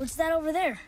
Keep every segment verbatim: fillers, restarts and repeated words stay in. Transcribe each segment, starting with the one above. What's that over there?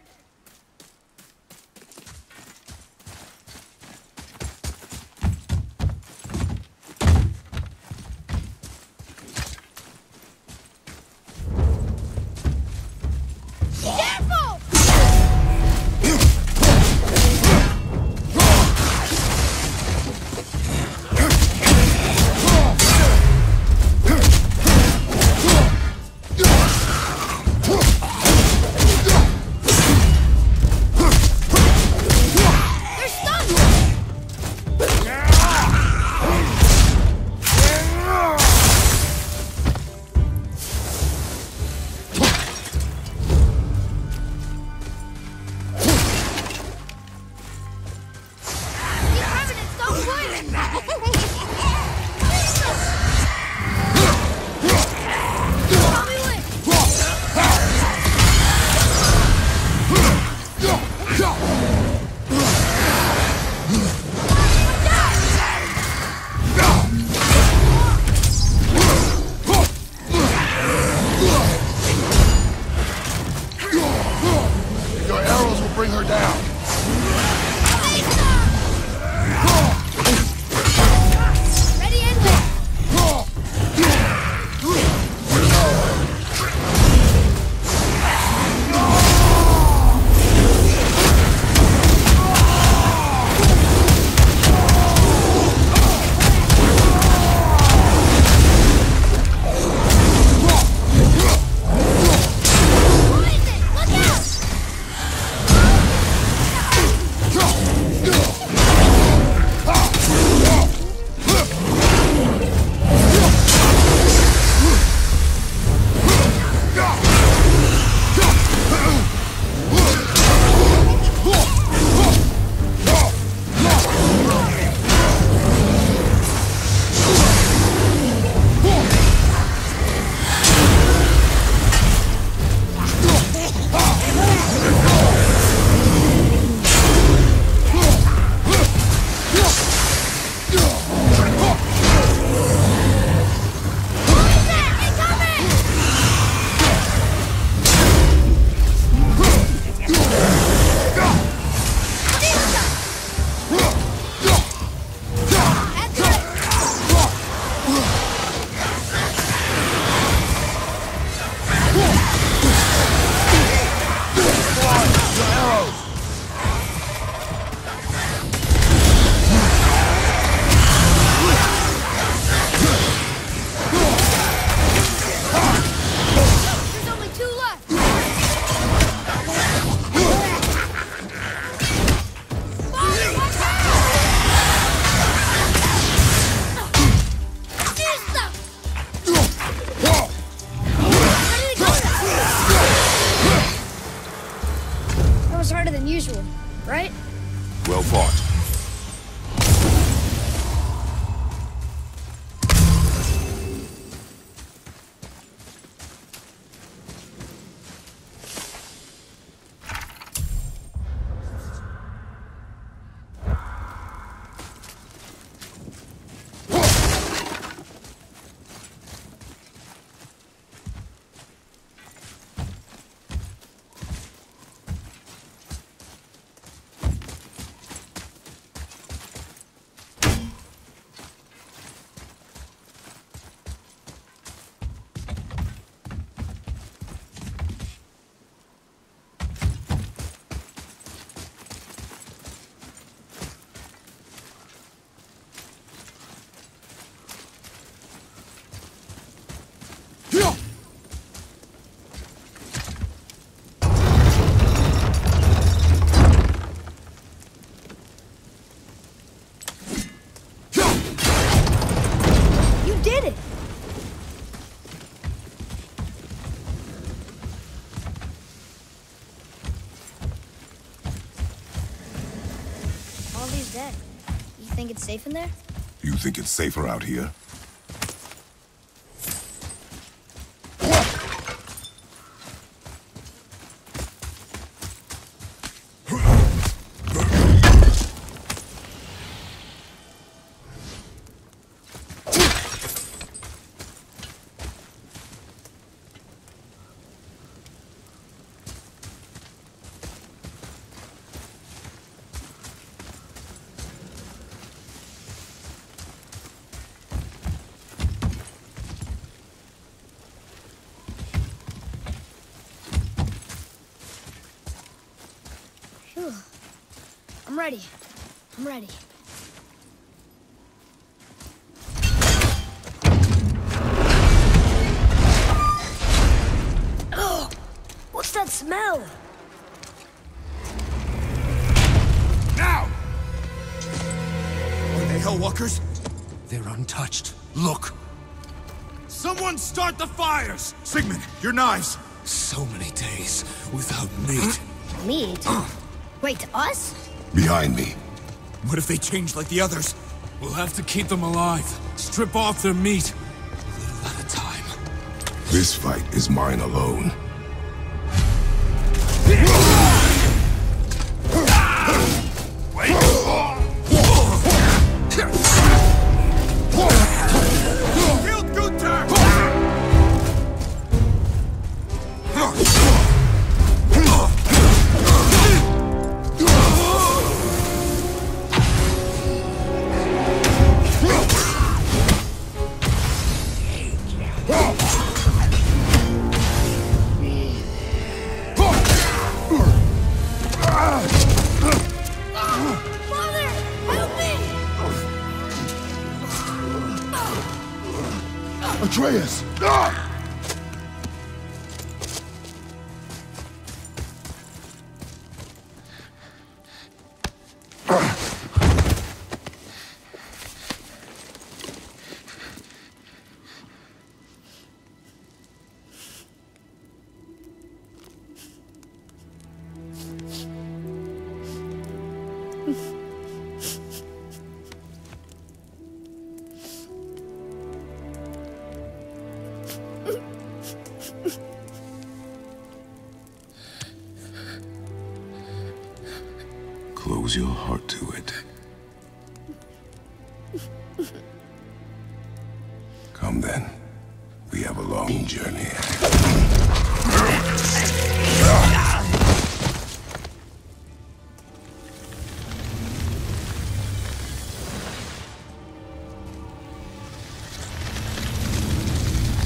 You think it's safe in there? You think it's safer out here? I'm ready. I'm ready. Oh, what's that smell? Now! Are they Hellwalkers? They're untouched. Look. Someone start the fires! Sigmund, your knives! So many days without meat. Meat? Wait, us? Behind me. What if they change like the others? We'll have to keep them alive. Strip off their meat. A little at a time. This fight is mine alone. Atreus! Ah! Close your heart to it. Come then. We have a long journey.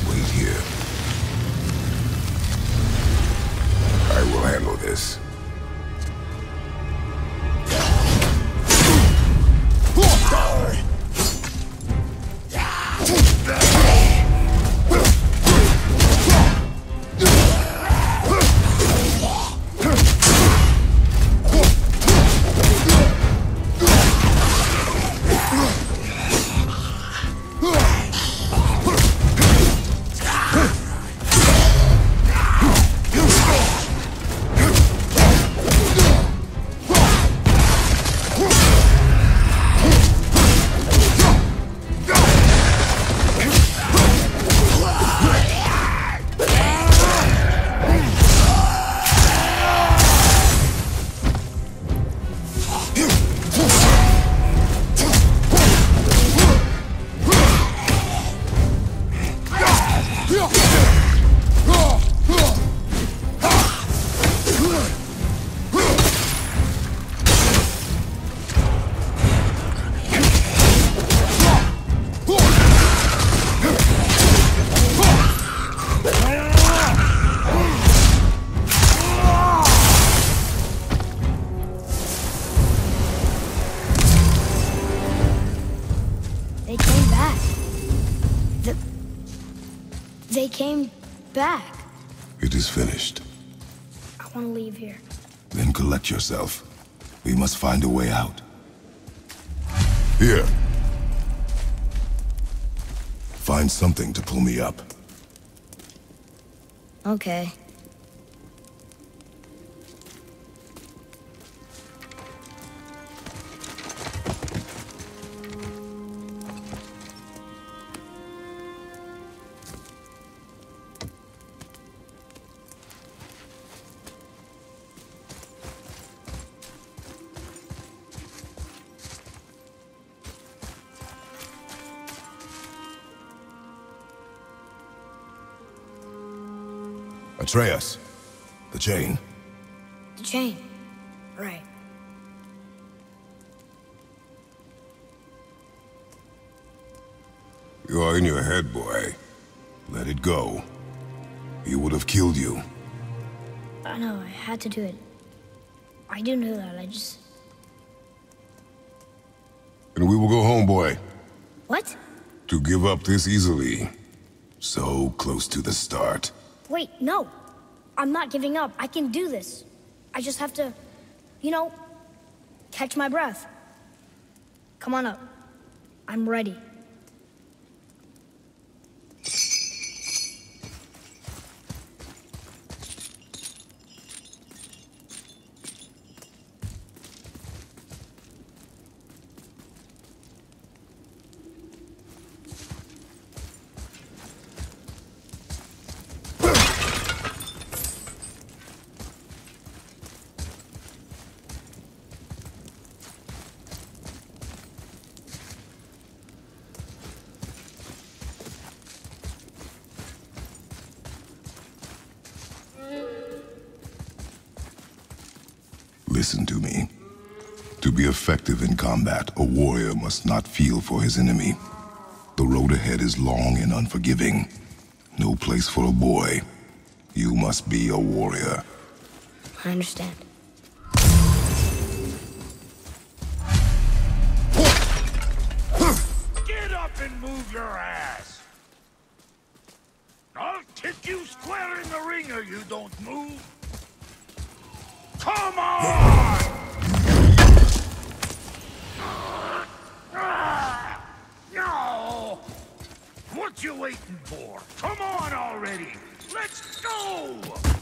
Wait here. I will handle this. They came back. The... They came back. It is finished. I want to leave here. Then collect yourself. We must find a way out. Here. Find something to pull me up. Okay. Atreus, the chain. The chain, right. You are in your head, boy. Let it go. He would have killed you. I know, I had to do it. I do know that, I just... and we will go home, boy. What? To give up this easily. So close to the start. Wait, no. I'm not giving up. I can do this. I just have to, you know, catch my breath. Come on up. I'm ready. Listen to me. To be effective in combat, a warrior must not feel for his enemy. The road ahead is long and unforgiving. No place for a boy. You must be a warrior. I understand. Get up and move your ass! I'll kick you square in the ring or you don't move. Come on! No! What you waiting for? Come on already! Let's go!